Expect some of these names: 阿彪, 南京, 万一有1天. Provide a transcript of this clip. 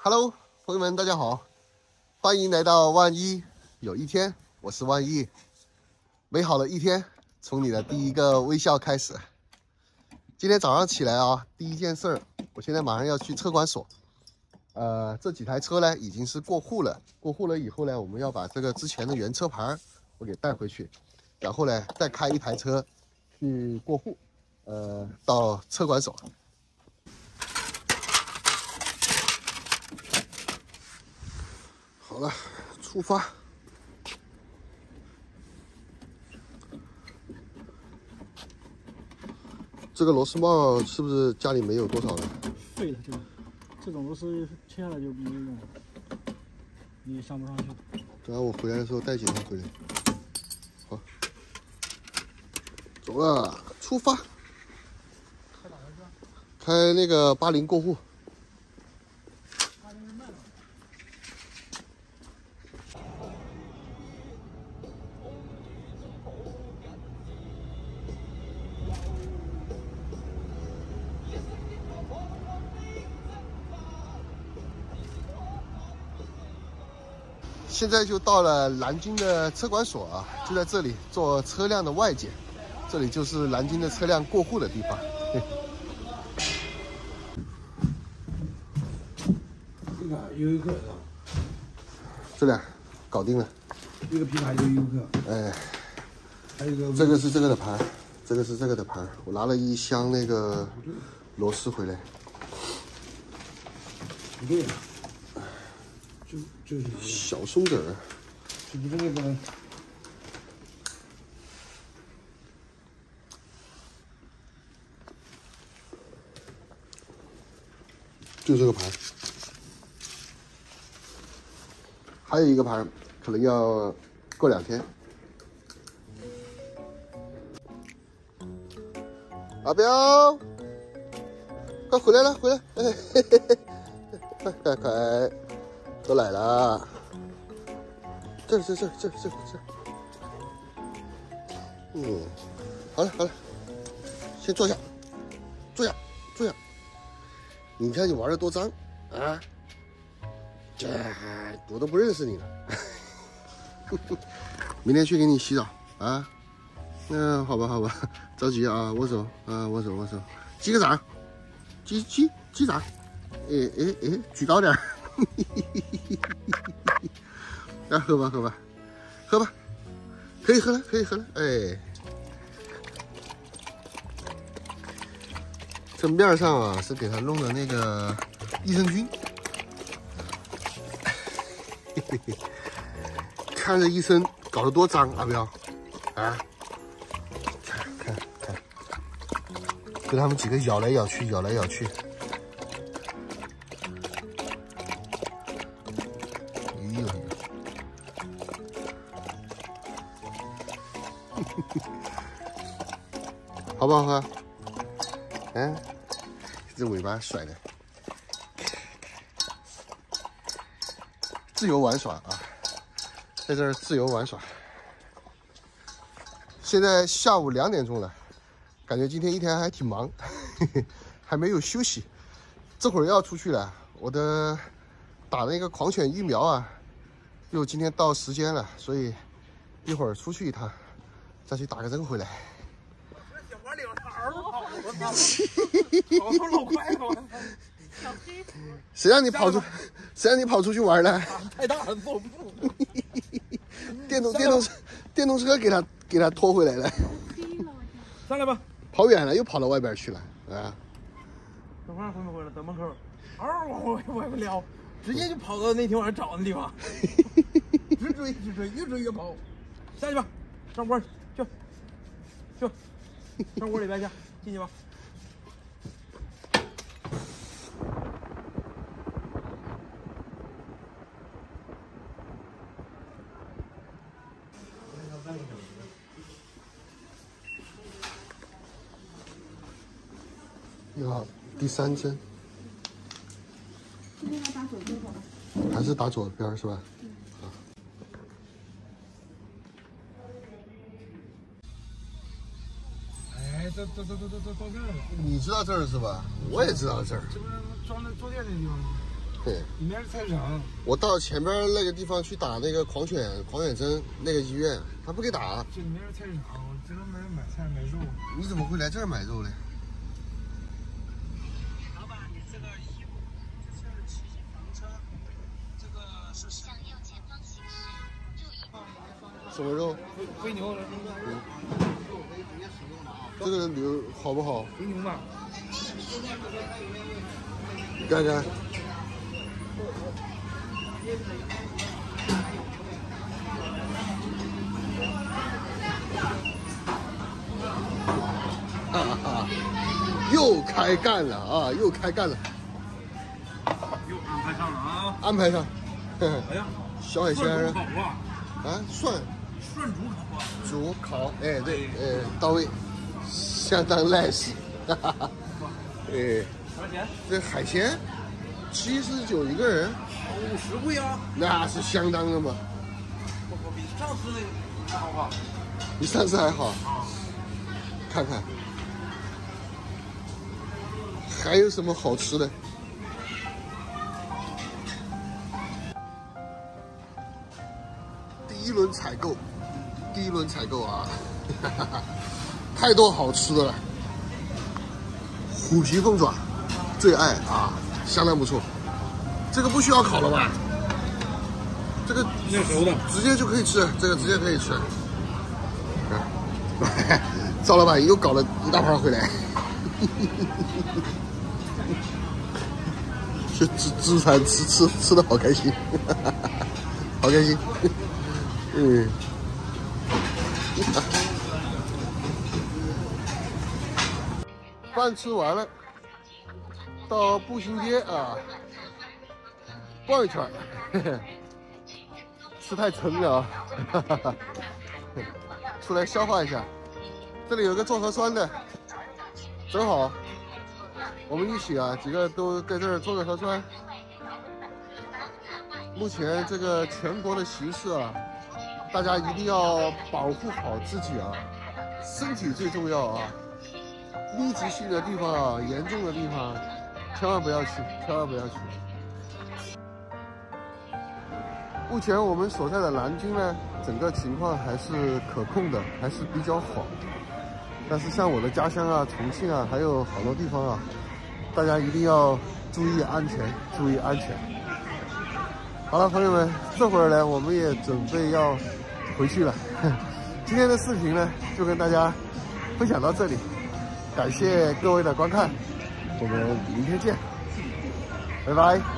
Hello， 朋友们，大家好，欢迎来到万一有一天，我是万一。美好的一天，从你的第一个微笑开始。今天早上起来啊，第一件事儿，我现在马上要去车管所。这几台车呢已经是过户了，过户了以后呢，我们要把这个之前的原车牌我给带回去，然后呢再开一台车去过户，到车管所。 好了，出发。这个螺丝帽是不是家里没有多少了？废了，这种螺丝切下来就没用了，你上不上去？等下我回来的时候带几条回来。好，走了，出发。开哪个车？开那个80过户。 现在就到了南京的车管所啊，就在这里做车辆的外检，这里就是南京的车辆过户的地方。这个悠游客是吧？这俩搞定了。一个皮卡，一个悠游客。哎，还有一个。这个是这个的盘，这个是这个的盘。我拿了一箱那个螺丝回来。不对呀。 就是小松子儿，这不是那个就这个盘，还有一个盘可能要过2天。阿彪，快回来了，回来，快快快！ 都来了，这，嗯，好了，先坐下，坐下，你看你玩的多脏啊！这我都不认识你了，明天去给你洗澡啊！那好吧，着急啊，握手，击个掌，击掌，哎，举高点。 来喝吧，可以喝了，哎，这面上啊是给他弄的那个益生菌，看着医生搞得多脏啊，彪啊，看，给他们几个咬来咬去。 好不好喝？嗯、啊，这尾巴甩的，自由玩耍啊，在这儿自由玩耍。现在下午2点钟了，感觉今天一天还挺忙，还没有休息。这会儿要出去了，我的打那个狂犬疫苗啊，又今天到时间了，所以一会儿出去一趟，再去打个针回来。 跑老快了，谁让你跑出去玩了？太大了，走不动。电动车给他拖回来了。上来吧。跑远了，又跑到外边去了啊！等会儿回没回来？等门口。往外边撩，直接就跑到那天晚上找的地方。直追，越追越跑。下去吧，上锅去。 上屋里边去，进去吧。你好，第3针。今天还打左边吧？还是打左边是吧？ 走，你知道这儿是吧？我也知道这儿。这不是装在坐垫的地方吗？对，你那是菜市场。我到前边那个地方去打那个狂犬针，那个医院他不给打。这里面是菜市场，我这都没买菜买肉。你怎么会来这儿买肉嘞？老板，你这个衣服，这是骑房车，这个是想要前方行驶，注意。什么肉？肥牛。嗯。 这个牛好不好？肥牛嘛。看看。啊啊！又开干了啊！又开干了。又安排上了啊！安排上。哎呀，小海鲜啊！啊，涮煮烤。哎，对，哎，到位。 相当赖实，哈哈哈。哎，多少钱？这海鲜79一个人，50贵啊，那是相当的嘛。我比上次那个还好，比上次还好。啊，看看还有什么好吃的？第一轮采购啊，哈哈哈。 太多好吃的了，虎皮凤爪最爱啊，相当不错。这个不需要烤了吧？这个熟的直接就可以吃，这个直接可以吃。啊，赵老板又搞了一大盘回来，去自助餐吃的好开心，好开心，嗯。饭吃完了，到步行街啊逛一圈，呵呵吃太撑了啊呵呵，出来消化一下。这里有个做核酸的，正好我们一起啊几个都在这儿做个核酸。目前这个全国的形势啊，大家一定要保护好自己啊，身体最重要啊。 密集性的地方啊，严重的地方，千万不要去，千万不要去。目前我们所在的南京呢，整个情况还是可控的，还是比较好。但是像我的家乡啊，重庆啊，还有好多地方啊，大家一定要注意安全，注意安全。好了，朋友们，这会儿呢，我们也准备要回去了。今天的视频呢，就跟大家分享到这里。 感谢各位的观看，我们明天见，拜拜。